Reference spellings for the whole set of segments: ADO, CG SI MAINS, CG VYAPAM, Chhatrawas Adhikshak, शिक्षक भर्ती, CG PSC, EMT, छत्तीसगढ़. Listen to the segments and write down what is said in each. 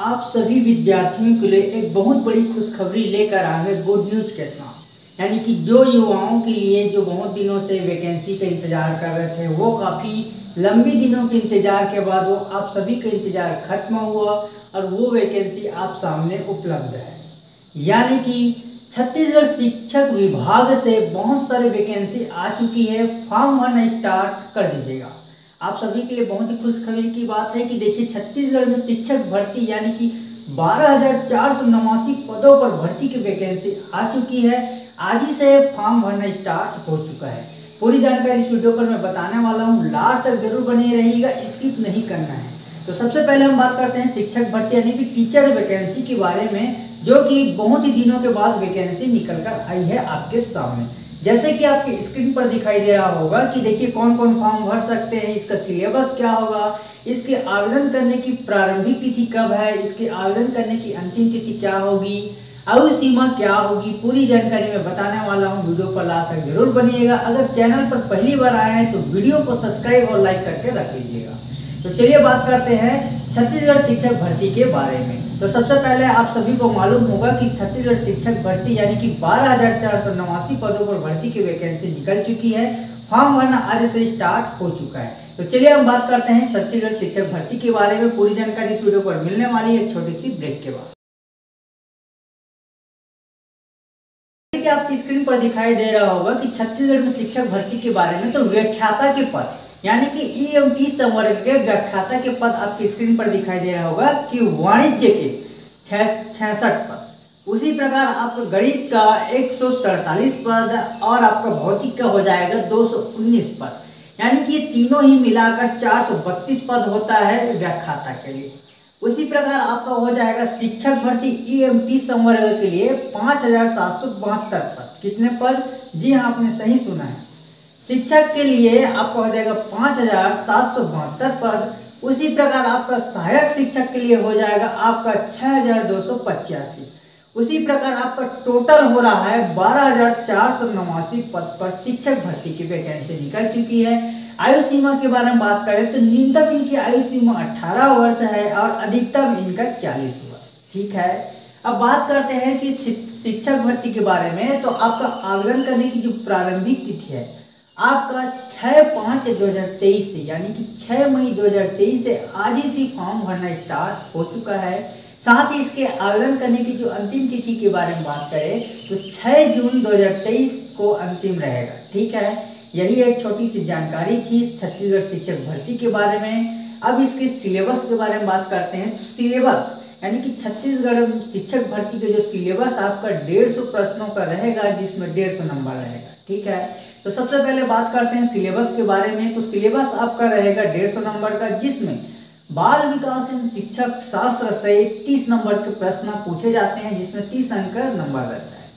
आप सभी विद्यार्थियों के लिए एक बहुत बड़ी खुशखबरी लेकर आए हैं गुड न्यूज के साथ। यानी कि जो युवाओं के लिए जो बहुत दिनों से वैकेंसी का इंतजार कर रहे थे, वो काफ़ी लंबी दिनों के इंतजार के बाद वो आप सभी का इंतजार खत्म हुआ और वो वैकेंसी आप सामने उपलब्ध है। यानी कि छत्तीसगढ़ शिक्षक विभाग से बहुत सारे वैकेंसी आ चुकी है। फॉर्म भरना स्टार्ट कर दीजिएगा। आप सभी के लिए बहुत ही खुशखबरी की बात है कि देखिए छत्तीसगढ़ में शिक्षक भर्ती यानी कि 12,489 पदों पर भर्ती की वैकेंसी आ चुकी है। आज ही से फॉर्म भरना स्टार्ट हो चुका है। पूरी जानकारी इस वीडियो पर मैं बताने वाला हूं, लास्ट तक जरूर बने रहिएगा, स्किप नहीं करना है। तो सबसे पहले हम बात करते हैं शिक्षक भर्ती यानी कि टीचर वैकेंसी के बारे में, जो कि बहुत ही दिनों के बाद वैकेंसी निकल कर आई है आपके सामने। जैसे कि आपके स्क्रीन पर दिखाई दे रहा होगा कि देखिए कौन कौन फॉर्म भर सकते हैं, इसका सिलेबस क्या होगा, इसके आवेदन करने की प्रारंभिक तिथि कब है, इसके आवेदन करने की अंतिम तिथि क्या होगी, आयु सीमा क्या होगी, पूरी जानकारी मैं बताने वाला हूं। वीडियो पर लास्ट तक जरूर बनिएगा। अगर चैनल पर पहली बार आए हैं तो वीडियो को सब्सक्राइब और लाइक करके रख लीजिएगा। तो चलिए बात करते हैं छत्तीसगढ़ शिक्षक भर्ती के बारे में। तो सबसे पहले आप सभी को मालूम होगा कि छत्तीसगढ़ शिक्षक भर्ती यानी कि 12,489 पदों पर भर्ती की वैकेंसी निकल चुकी है। फॉर्म भरना आज से स्टार्ट हो चुका है। तो चलिए हम बात करते हैं छत्तीसगढ़ शिक्षक भर्ती के बारे में। पूरी जानकारी इस वीडियो पर मिलने वाली है एक छोटी सी ब्रेक के बाद। आपकी स्क्रीन पर दिखाई दे रहा होगा कि छत्तीसगढ़ में शिक्षक भर्ती के बारे में तो व्याख्याता के पद यानी कि EMT संवर्ग के व्याख्याता के पद आपकी स्क्रीन पर दिखाई दे रहा होगा कि वाणिज्य के 66 पद, उसी प्रकार आपका गणित का 147 पद और आपका भौतिक का हो जाएगा 219 पद। यानी कि तीनों ही मिलाकर 432 पद होता है व्याख्याता के लिए। उसी प्रकार आपका हो जाएगा शिक्षक भर्ती EMT संवर्ग के लिए 5,772 पद। कितने पद? जी हाँ, आपने सही सुना है, शिक्षक के लिए आपका हो जाएगा 5,772 पद। उसी प्रकार आपका सहायक शिक्षक के लिए हो जाएगा आपका 6,285। उसी प्रकार आपका टोटल हो रहा है 12,489 पद पर शिक्षक भर्ती की वैकेंसी निकल चुकी है। आयु सीमा के बारे में बात करें तो न्यूनतम इनकी आयु सीमा 18 वर्ष है और अधिकतम इनका 40 वर्ष। ठीक है, अब बात करते हैं कि शिक्षक भर्ती के बारे में। तो आपका आवेदन करने की जो प्रारंभिक तिथि है आपका 6/5/2023 से यानी कि 6 मई 2023 से आज ही से फॉर्म भरना स्टार्ट हो चुका है। साथ ही इसके आवेदन करने की जो अंतिम तिथि के बारे में बात करें तो 6 जून 2023 को अंतिम रहेगा। ठीक है, यही एक छोटी सी जानकारी थी छत्तीसगढ़ शिक्षक भर्ती के बारे में। अब इसके सिलेबस के बारे में बात करते हैं। तो सिलेबस यानी कि छत्तीसगढ़ शिक्षक भर्ती के जो सिलेबस आपका 150 प्रश्नों का रहेगा, जिसमें 150 नंबर रहेगा। ठीक है, तो सबसे पहले बात करते हैं सिलेबस के बारे में। तो सिलेबस आपका रहेगा 150 नंबर का, जिसमें बाल विकास एवं शिक्षक शास्त्र से 30 नंबर के प्रश्न पूछे जाते हैं, जिसमें 30 अंक का नंबर रहता है।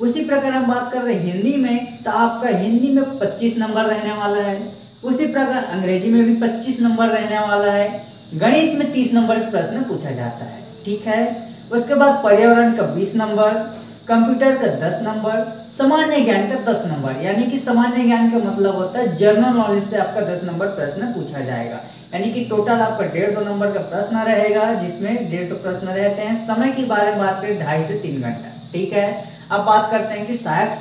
उसी प्रकार हम बात कर रहे हैं हिंदी में, तो आपका हिंदी में 25 नंबर रहने वाला है। उसी प्रकार अंग्रेजी में भी 25 नंबर रहने वाला है। गणित में 30 नंबर के प्रश्न पूछा जाता है। ठीक है, उसके बाद पर्यावरण का 20 नंबर, कंप्यूटर का 10 नंबर, सामान्य ज्ञान का 10 नंबर। यानी कि सामान्य ज्ञान का मतलब होता है जनरल नॉलेज से आपका 10 नंबर प्रश्न पूछा जाएगा। यानी कि टोटल आपका 150 नंबर का प्रश्न रहेगा, जिसमें 150 प्रश्न रहते हैं। समय के बारे में बात करें 2.5 से 3 घंटा। ठीक है, अब बात करते हैं कि सहायक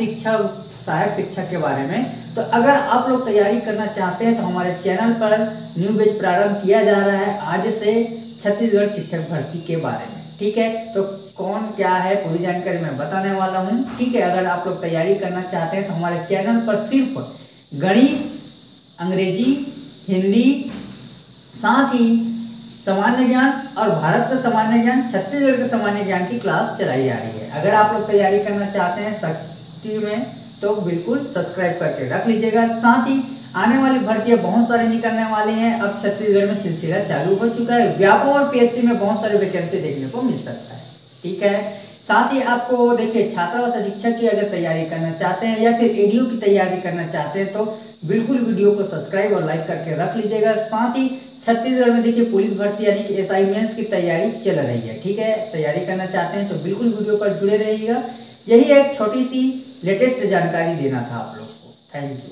शिक्षक के बारे में। तो अगर आप लोग तैयारी करना चाहते हैं तो हमारे चैनल पर न्यू बैच प्रारंभ किया जा रहा है आज से छत्तीसगढ़ शिक्षक भर्ती के बारे में। ठीक है, तो कौन क्या है पूरी जानकारी मैं बताने वाला हूँ। ठीक है, अगर आप लोग तैयारी करना चाहते हैं तो हमारे चैनल पर सिर्फ गणित, अंग्रेजी, हिंदी, साथ ही सामान्य ज्ञान और भारत का सामान्य ज्ञान, छत्तीसगढ़ के सामान्य ज्ञान की क्लास चलाई जा रही है। अगर आप लोग तैयारी करना चाहते हैं शक्ति में तो बिल्कुल सब्सक्राइब करके रख लीजिएगा। साथ ही आने वाली भर्तियां बहुत सारी निकलने वाली हैं। अब छत्तीसगढ़ में सिलसिला चालू हो चुका है। व्यापम और PSC में बहुत सारी वैकेंसी देखने को मिल सकता है। ठीक है, साथ ही आपको देखिए छात्रावास अधीक्षक की अगर तैयारी करना चाहते हैं या फिर ADO की तैयारी करना चाहते हैं तो बिल्कुल वीडियो को सब्सक्राइब और लाइक करके रख लीजिएगा। साथ ही छत्तीसगढ़ में देखिए पुलिस भर्ती यानी कि SI मेंस की तैयारी चल रही है। ठीक है, तैयारी करना चाहते हैं तो बिल्कुल वीडियो पर जुड़े रहिएगा। यही एक छोटी सी लेटेस्ट जानकारी देना था आप लोग को। Thank you.